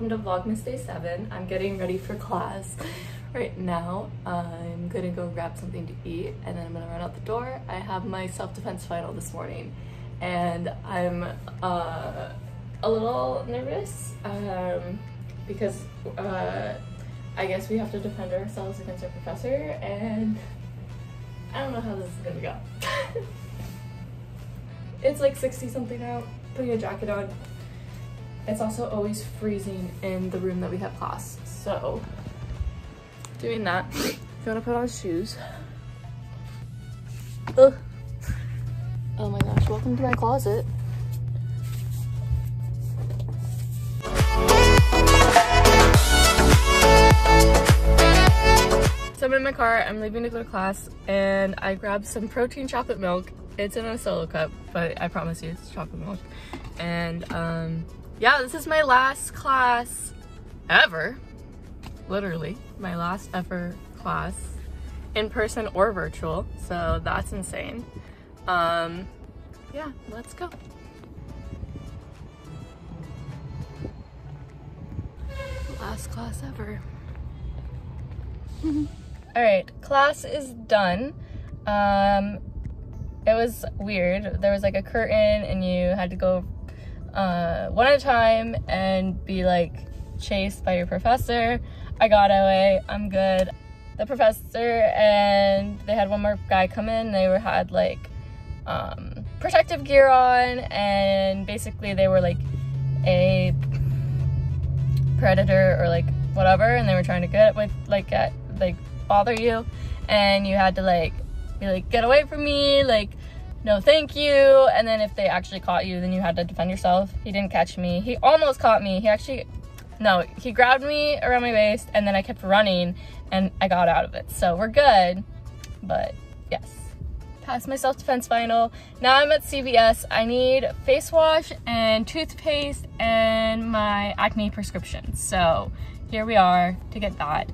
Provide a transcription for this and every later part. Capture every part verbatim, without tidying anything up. welcome to Vlogmas Day seven. I'm getting ready for class right now. I'm gonna go grab something to eat and then I'm gonna run out the door. I have my self-defense final this morning and I'm uh, a little nervous um, because uh, I guess we have to defend ourselves against our professor and I don't know how this is gonna go. It's like sixty something out, putting a jacket on. It's also always freezing in the room that we have class, so doing that. If you want to put on shoes. Ugh. Oh my gosh, welcome to my closet. So I'm in my car, I'm leaving to go to class, and I grabbed some protein chocolate milk. It's in a solo cup, but I promise you it's chocolate milk. And um, yeah, this is my last class ever. Literally, my last ever class in person or virtual. So that's insane. Um, yeah, let's go. Last class ever. All right, class is done. Um, It was weird. There was like a curtain and you had to go uh, one at a time and be like chased by your professor. I got away, I'm good. The professor and they had one more guy come in. They were had like um, protective gear on and basically they were like a predator or like whatever and they were trying to get with like get, like bother you and you had to like be like, get away from me, like, no thank you. And then if they actually caught you, then you had to defend yourself. He didn't catch me. He almost caught me. He actually, no, he grabbed me around my waist and then I kept running and I got out of it. So we're good, but yes. Passed my self-defense final. Now I'm at C V S. I need face wash and toothpaste and my acne prescription. So here we are to get that.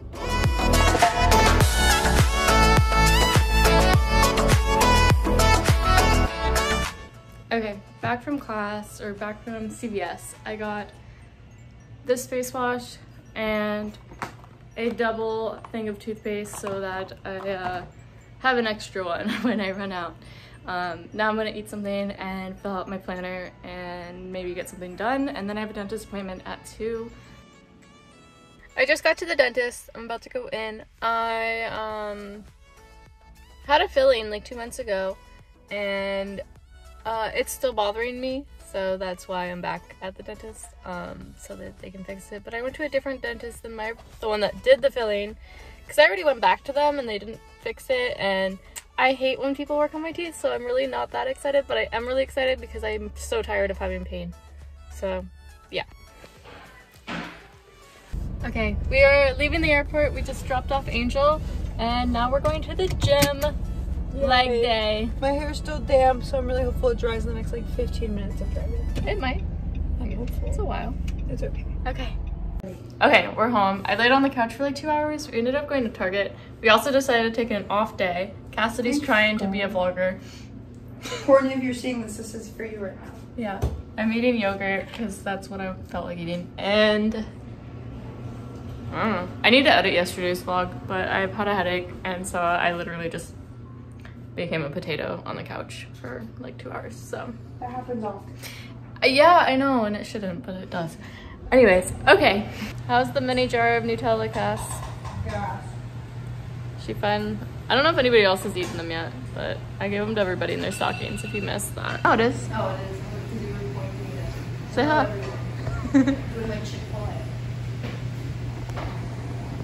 Okay, back from class, or back from C V S, I got this face wash and a double thing of toothpaste so that I uh, have an extra one when I run out. Um, now I'm gonna eat something and fill out my planner and maybe get something done, and then I have a dentist appointment at two. I just got to the dentist, I'm about to go in. I um, had a filling like two months ago, and Uh, it's still bothering me, so that's why I'm back at the dentist, um, so that they can fix it. But I went to a different dentist than my, the one that did the filling, because I already went back to them and they didn't fix it, and I hate when people work on my teeth, so I'm really not that excited, but I am really excited because I'm so tired of having pain. So, yeah. Okay, we are leaving the airport. We just dropped off Angel, and now we're going to the gym. Yay. Leg day. My hair is still damp, so I'm really hopeful it dries in the next like fifteen minutes of driving. It might. I'm hopeful. It's a while. It's okay. Okay. Okay, we're home. I laid on the couch for like two hours. We ended up going to Target. We also decided to take an off day. Cassidy's Thanks trying to be a vlogger. Important if you're seeing this, this is for you right now. Yeah. I'm eating yogurt because that's what I felt like eating. And I don't know. I need to edit yesterday's vlog, but I've had a headache and so I literally just became a potato on the couch for like two hours, so. That happens often. Yeah, I know, and it shouldn't, but it does. Anyways, okay. How's the mini jar of Nutella, Cass? Yeah. She fun? I don't know if anybody else has eaten them yet, but I gave them to everybody in their stockings if you missed that. Oh, it is. Oh, it is. Say hi.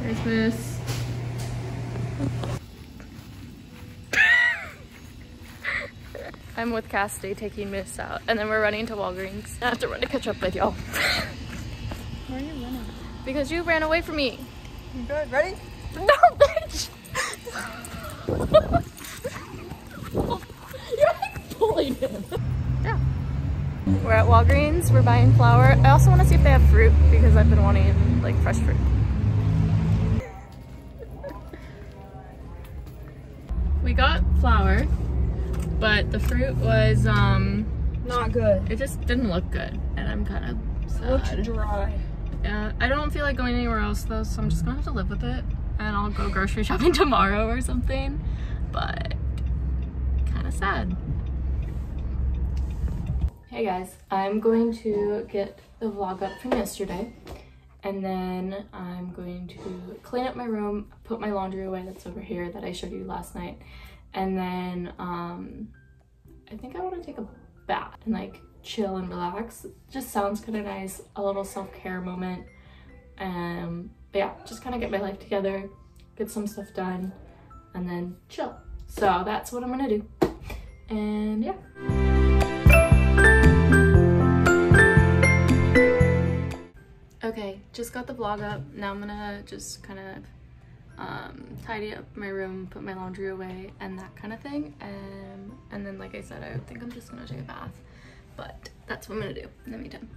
There's Miss. I'm with Cassidy taking Miss out, and then we're running to Walgreens. I have to run to catch up with y'all. Why are you running? Because you ran away from me. You good? Ready? No, bitch! You're like pulling him. Yeah. We're at Walgreens. We're buying flour. I also want to see if they have fruit because I've been wanting like fresh fruit. We got flour. But the fruit was um not good. It just didn't look good, and I'm kind of sad. It looked dry. Uh, I don't feel like going anywhere else though, so I'm just gonna have to live with it. And I'll go grocery shopping tomorrow or something, but kind of sad. Hey guys, I'm going to get the vlog up from yesterday, and then I'm going to clean up my room, put my laundry away that's over here that I showed you last night, and then um, I think I want to take a bath and like chill and relax. It just sounds kind of nice, a little self-care moment. Um, But yeah, just kind of get my life together, get some stuff done, and then chill. So that's what I'm gonna do. And yeah. Okay, just got the vlog up. Now I'm gonna just kind of um, tidy up my room, put my laundry away, and that kind of thing. Um, and then like I said, I think I'm just gonna take a bath. But that's what I'm gonna do in the meantime.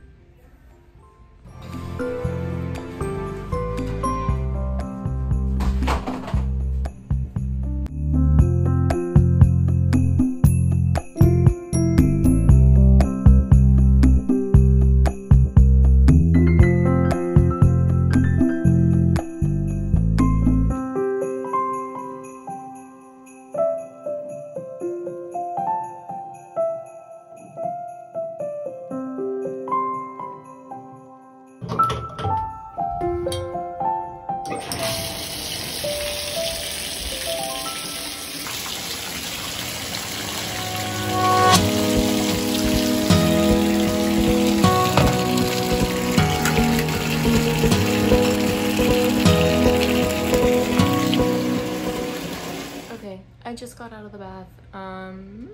I just got out of the bath. um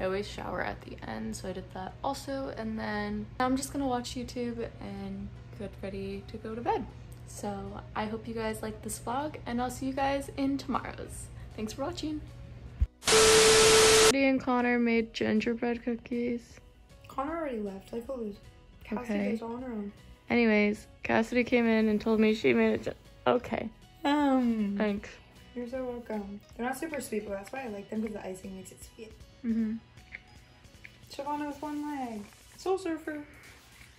I always shower at the end, so I did that also, and then I'm just gonna watch YouTube and get ready to go to bed. So I hope you guys liked this vlog, and I'll see you guys in tomorrow's. Thanks for watching. Cassidy and Connor made gingerbread cookies. Connor already left. I believe Cassidy's on her own. Anyways, Cassidy came in and told me she made it. Okay. Um. Thanks. You're so welcome. They're not super sweet, but that's why I like them, because the icing makes it sweet. Mm-hmm. Shavana with one leg. Soul Surfer.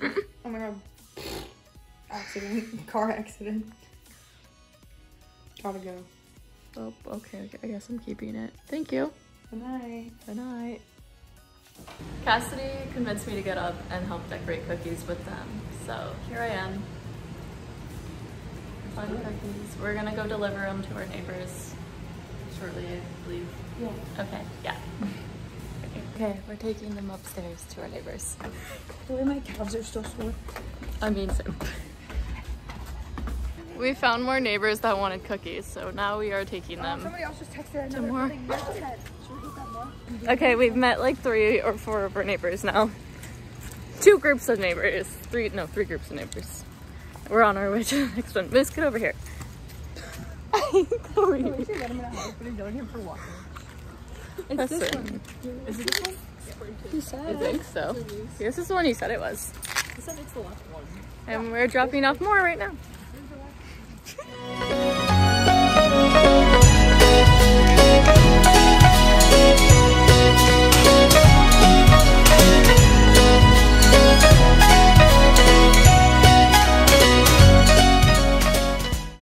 Oh my god. Accident. Car accident. Gotta go. Oh, okay, okay. I guess I'm keeping it. Thank you. Good night. Good night. Cassidy convinced me to get up and help decorate cookies with them. So here I am. Fun cookies. We're gonna go deliver them to our neighbors shortly, I believe. Yeah. Okay, yeah. Okay, we're taking them upstairs to our neighbors. The way my calves are still sore. I mean, so. We found more neighbors that wanted cookies, so now we are taking them. Oh, somebody else just texted another more. Okay, we've met like three or four of our neighbors now. Two groups of neighbors. Three, no, three groups of neighbors. We're on our way to the next one. Moose, get over here. I wish you got him in a house, but I don't him for walking. It's this one. Is it this one? You said. I think so. This is the one you said it was. You said it's the last one. And we're dropping off more right now.